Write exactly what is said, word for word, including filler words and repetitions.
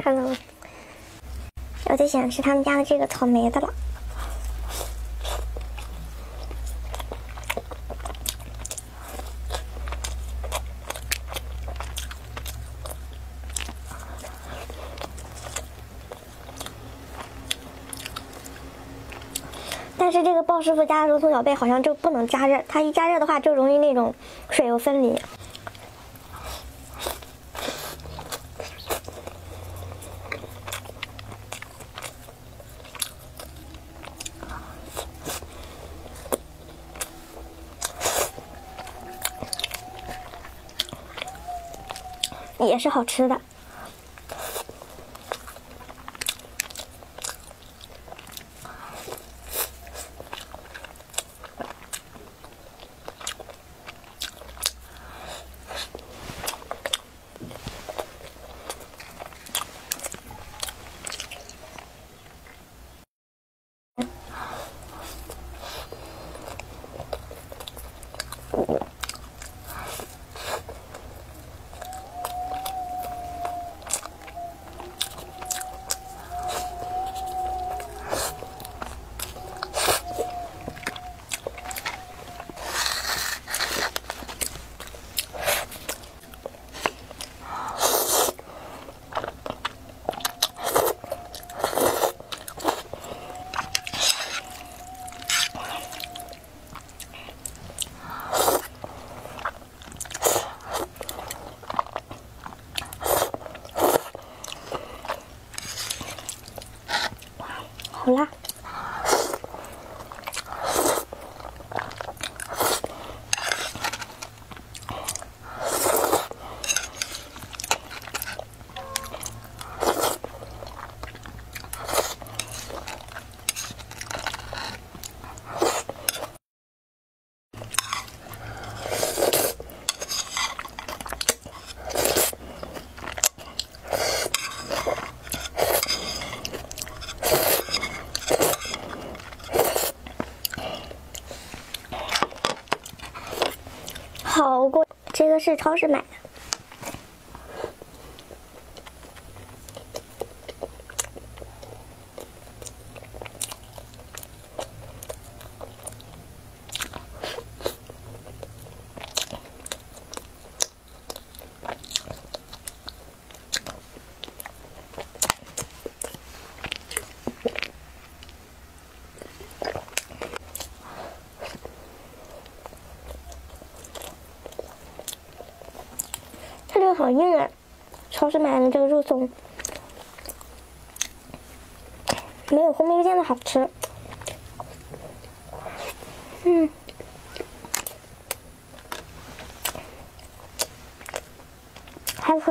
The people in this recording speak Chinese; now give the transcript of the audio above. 看到吗？我最喜欢吃他们家的这个草莓的了。但是这个鲍师傅家的肉松小贝好像就不能加热，它一加热的话就容易那种水油分离。 也是好吃的，好辣！好贵，这个是超市买的。 好硬啊！超市买的这个肉松，没有烘焙店的好吃。嗯。 还可以。